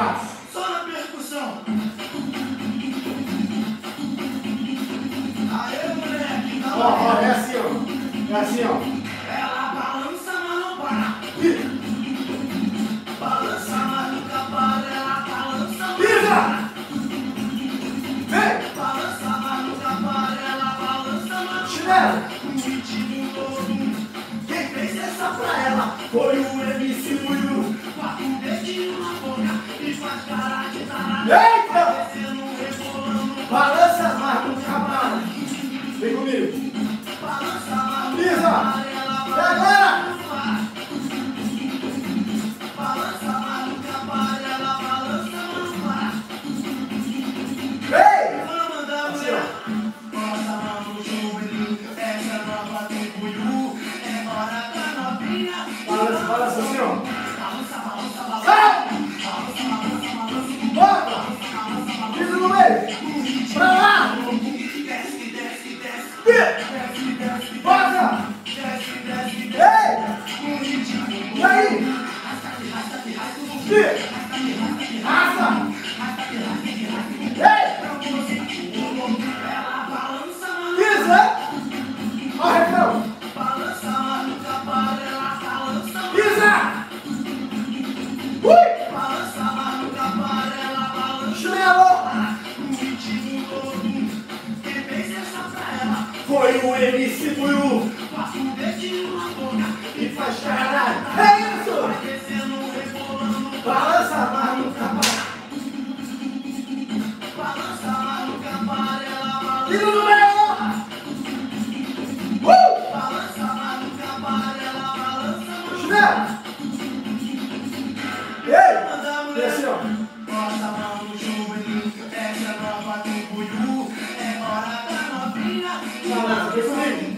baixo. Só na percussão. Aê, moleque. Ó, ó, é assim, ó. É assim, ó. Ela balança, mas não para. Balança, mas nunca para. Ela balança, mas não para. Vem. Balança, mas nunca para. Ela balança, mas não para. O ritmo todo. Quem fez essa pra ela foi o MC Buiu. Eita! Balança mais com o camarada. Vem comigo. Balança mais. Pisa! E agora? Balança mais com o camarada. Ela balança mais. Ei! Vamos mandar a mulher. Passa mais no joelho. Essa nova tem buiú. É hora da novinha. Balança, balança assim, ó. Pra lá! Desce, desce, desce. Bota! Desce, desce, desce. Ei! E aí? Raça! Ei! Ela balança, pisa! Ó, refrão! Balança, mas nunca para. Ela balança, pisa! Ui! Balança, mas nunca para. Ela balança, chinelo! Foi o MC Buiú. Passa um dedinho na boca e faz caralho. É isso! Vai descendo, rebolando. Balança mais no cabaré. Balança mais no cabaré. Ela balança. E no número 1. Balança mais no cabaré. Ela balança mais no cabaré. Ei! Manda a mulher. Desceu. Bota a mão no joelho. Essa nova tem buiú. É hora da novinha. Vem comigo.